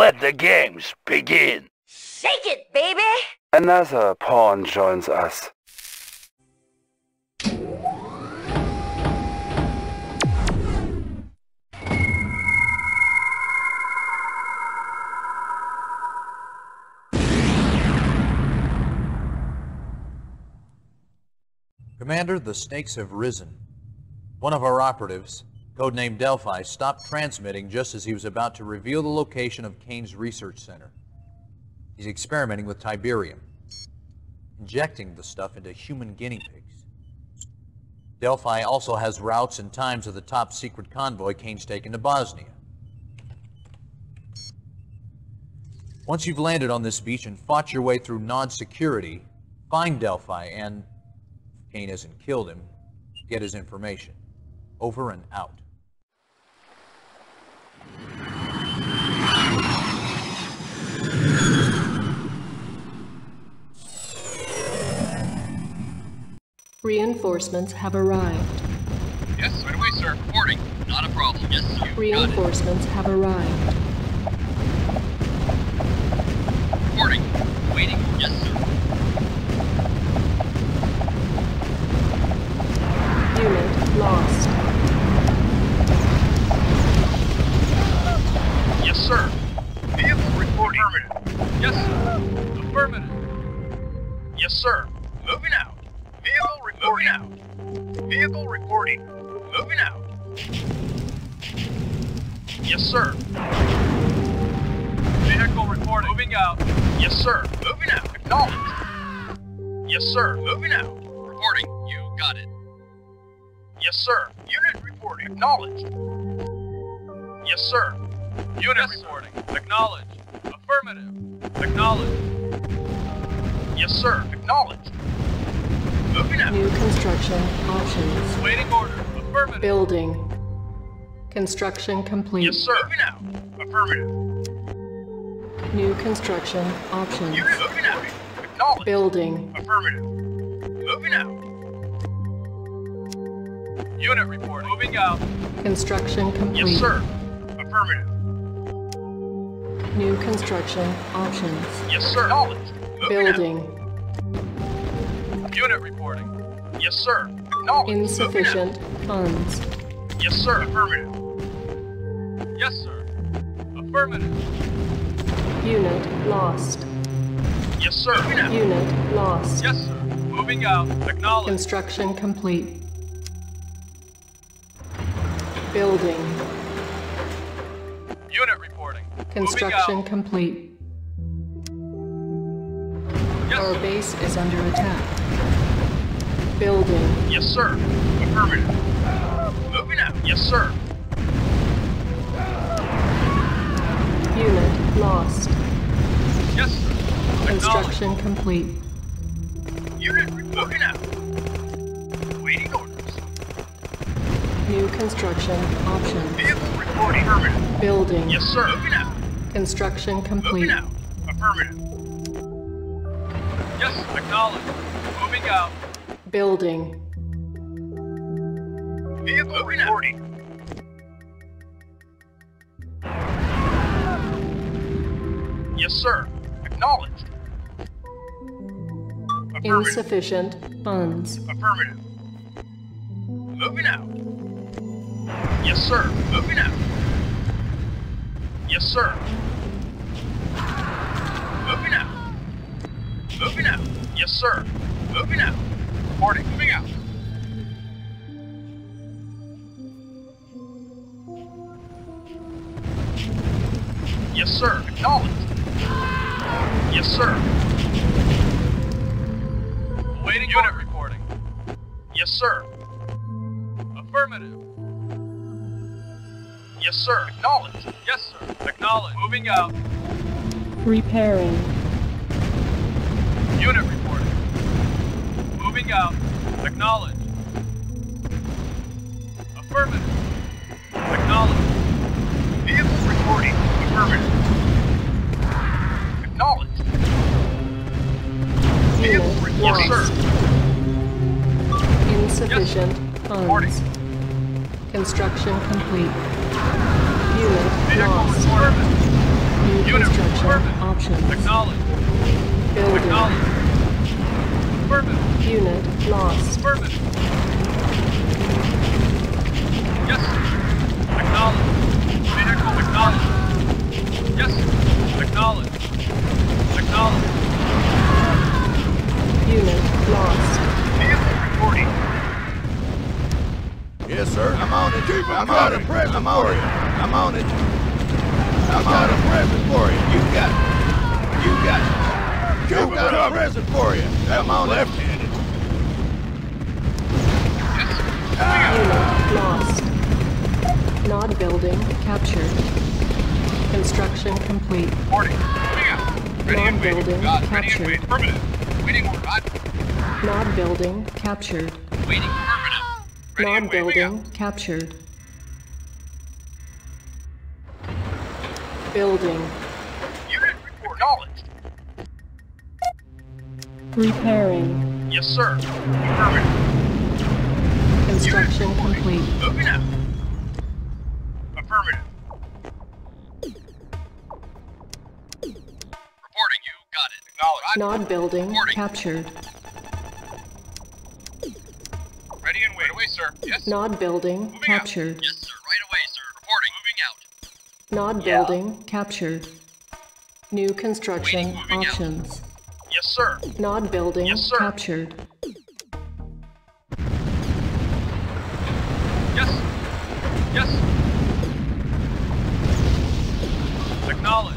Let the games begin! Shake it, baby! Another pawn joins us. Commander, the stakes have risen. One of our operatives, Codename Delphi, stopped transmitting just as he was about to reveal the location of Kane's research center. He's experimenting with Tiberium, injecting the stuff into human guinea pigs. Delphi also has routes and times of the top secret convoy Kane's taken to Bosnia. Once you've landed on this beach and fought your way through Nod security, find Delphi and... Kane hasn't killed him. Get his information. Over and out. Reinforcements have arrived. Yes, right away, sir. Reporting. Not a problem. Yes, you got it. Reinforcements have arrived. Reporting. Waiting. Yes, sir. Unit lost. Yes, sir. Vehicle reporting. Affirmative. Yes, sir. Affirmative. Yes, sir. Moving out. Vehicle reporting. Moving out. Vehicle reporting. Moving out. Yes, sir. Vehicle reporting. Moving out. Yes, sir. Moving out. Acknowledged. Yes, sir. Moving out. Reporting. You got it. Yes, sir. Unit reporting. Acknowledged. Yes, sir. Unit reporting. Acknowledged. Affirmative. Acknowledged. Yes, sir. Acknowledged. Moving out. New construction options. Waiting order. Affirmative. Building. Construction complete. Yes, sir. Moving out. Affirmative. New construction options. Unit moving out. Acknowledged. Building. Affirmative. Moving out. Unit report. Moving out. Construction complete. Yes, sir. Affirmative. New construction options. Yes, sir. Acknowledged. Building. Out. Unit reporting. Yes, sir. Acknowledged. Insufficient funds. Yes, sir. Affirmative. Yes, sir. Affirmative. Unit lost. Yes, sir. Unit lost. Yes, sir. Moving out. Acknowledged. Construction complete. Building. Unit reporting. Construction complete. Yes, our base is under attack. Building. Yes, sir. Affirmative. Moving out. Yes, sir. Unit lost. Yes, sir. Construction complete. Unit moving out. Waiting order. New construction options. Vehicle reporting. Affirmative. Building. Yes, sir. Moving out. Construction complete. Moving out. Affirmative. Yes, acknowledged. Moving out. Building. Vehicle reporting. Yes, sir. Acknowledged. Affirmative. Insufficient funds. Affirmative. Moving out. Yes, sir. Moving out. Yes, sir. Moving out. Moving out. Yes, sir. Moving out. Reporting. Moving out. Yes, sir. Acknowledged. Yes, sir. Awaiting unit reporting. Yes, sir. Affirmative. Yes, sir. Acknowledged. Yes, sir. Acknowledged. Moving out. Repairing. Unit reporting. Moving out. Acknowledged. Affirmative. Acknowledged. Vehicle reporting. Affirmative. Acknowledged. Vehicle reporting. Yes, sir. Insufficient funds. Reporting. Construction complete. Unit lost. Unit Affirmative. Options. Acknowledge. Building. Acknowledge. Affirmative. Unit lost. Affirmative. Yes. Acknowledge. Vehicle acknowledged. Yes. Acknowledge. Acknowledge. Unit lost. Vehicle reporting. Yes, sir. I'm on it. I'm out of present for you. I'm on it. I'm out of present for you. You got it. You got it. You got a present for you. I'm on left-handed. Unit lost. Nod building captured. Construction complete. Morning. Nod building captured. Permanent. Waiting or not. Nod building captured. Waiting permanent. Nod building captured. Building. Unit acknowledged. Repairing. Yes, sir. Affirmative. Construction complete. Open up. Affirmative. Reporting you. Got it. Acknowledged. Nod building captured. Ready and wait. Right away, sir. Yes. Nod building captured. Out. Yes, sir. Right away, sir. Reporting. Moving out. Nod building captured. New construction options. Out. Yes, sir. Nod building captured. Yes. Yes. Acknowledge.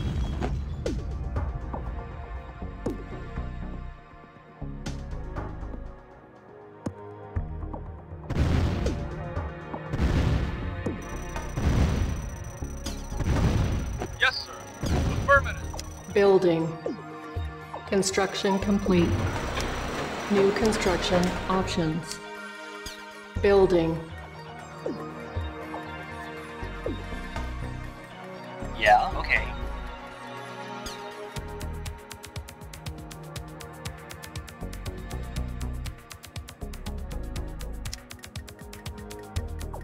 Building. Construction complete. New construction options. Building. Yeah, okay.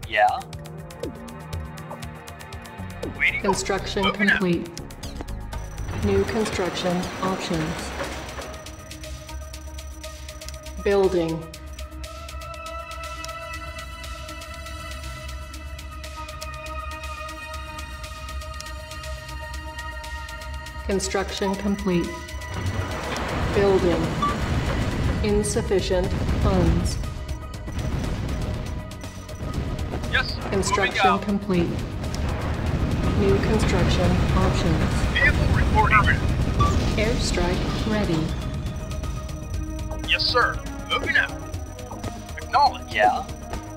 Yeah. Construction complete. New construction options. Building. Construction complete. Building. Insufficient funds. Yes, sir. Construction complete. New construction options. Airstrike ready. Yes, sir. Moving out. Acknowledge. Yeah.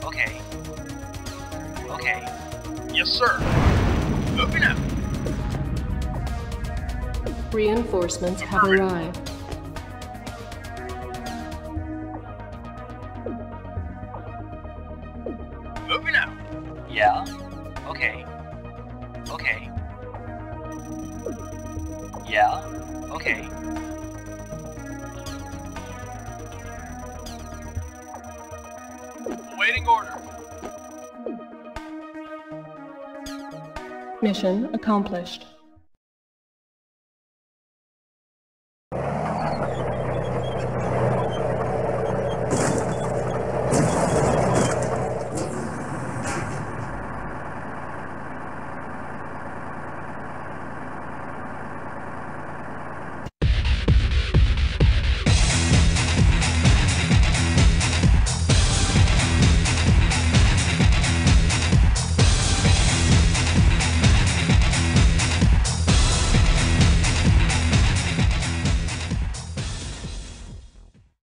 Okay. Okay. Yes, sir. Moving out. Reinforcements have arrived. Moving out. Yeah. Okay. Okay. Yeah, okay. Awaiting order. Mission accomplished.